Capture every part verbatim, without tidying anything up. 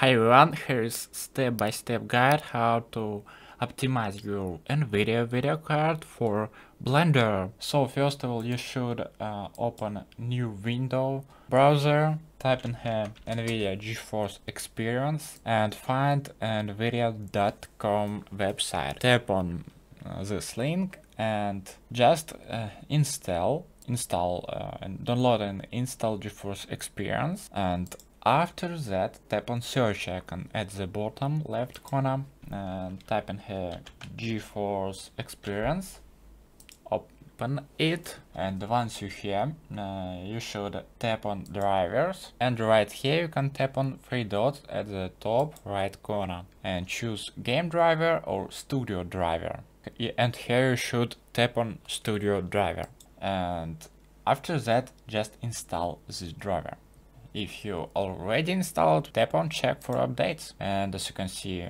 Hi everyone, here is step-by-step guide how to optimize your NVIDIA video card for Blender. So first of all, you should uh, open new window, browser, type in here NVIDIA GeForce Experience and find NVIDIA dot com website. Tap on uh, this link and just uh, install, install uh, and download and install GeForce Experience, and after that, tap on search icon at the bottom left corner and type in here GeForce Experience, open it, and once you're here, uh, you should tap on drivers, and right here you can tap on three dots at the top right corner and choose game driver or studio driver, and here you should tap on studio driver, and after that just install this driver. If you already installed, tap on check for updates, and as you can see,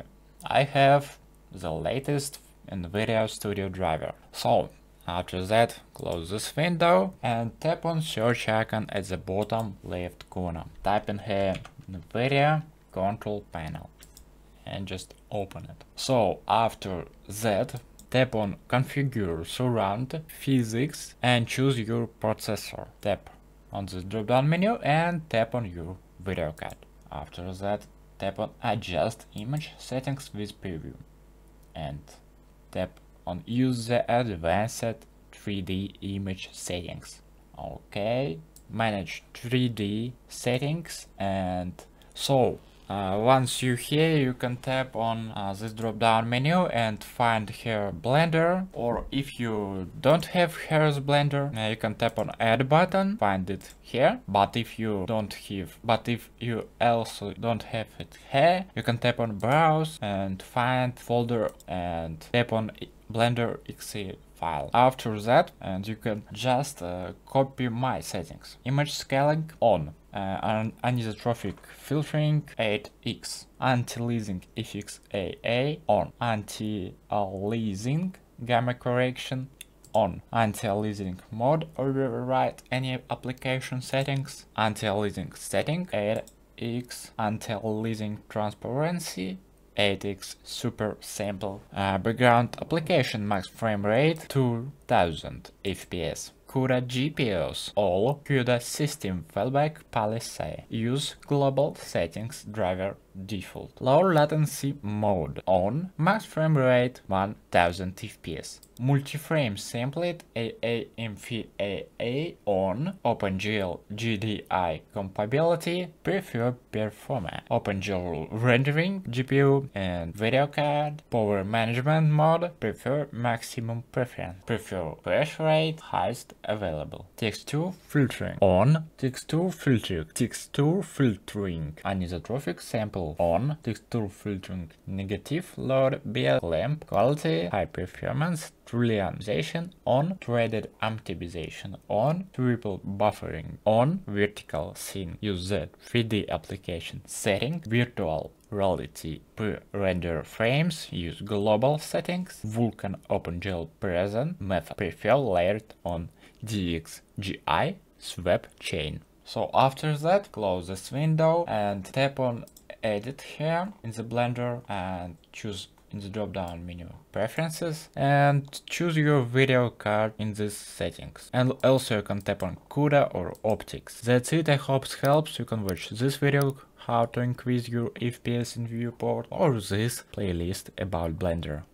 I have the latest NVIDIA Studio driver. So after that, close this window and tap on search icon at the bottom left corner. Type in here NVIDIA control panel and just open it. So after that, tap on configure surround physics and choose your processor. Tap on the drop-down menu and tap on your video card. After that, tap on adjust image settings with preview and tap on use the advanced three D image settings. Okay, manage three D settings, and so uh, once you're here, you can tap on uh, this drop-down menu and find here Blender, or if you don't have here's Blender, uh, you can tap on add button, find it here. But if you don't have, but if you also don't have it here, you can tap on browse and find folder and tap on Blender .exe file. After that, and you can just uh, copy my settings. Image scaling on. Uh, Anisotropic filtering eight X, anti-aliasing F X A A on, anti-aliasing gamma correction on, anti-aliasing mode override any application settings, anti-aliasing setting eight X, anti-aliasing transparency eight X, super simple, uh, background application max frame rate two thousand F P S. CUDA G P Us, all CUDA system fallback policy, use global settings driver default, low latency mode on, max frame rate one thousand F P S, multi-frame template A A M P A A on, OpenGL G D I compatibility, prefer performance, OpenGL rendering, G P U and video card, power management mode, prefer maximum preference, prefer crash rate, highest available, texture filtering on, texture filtering, texture filtering, anisotropic sample on, texture filtering, negative load, B L lamp, quality, high performance, trillionization on, threaded optimization on, triple buffering on, vertical scene, use the three D application setting, virtual reality pre-render frames, use global settings, Vulkan OpenGL present method, prefer layered on, D X G I sweep chain. So after that, close this window and tap on edit here in the Blender and choose in the drop-down menu preferences and choose your video card in these settings, and also you can tap on CUDA or Optix. That's it. I hope it helps. You can watch this video how to increase your F P S in Viewport or this playlist about Blender.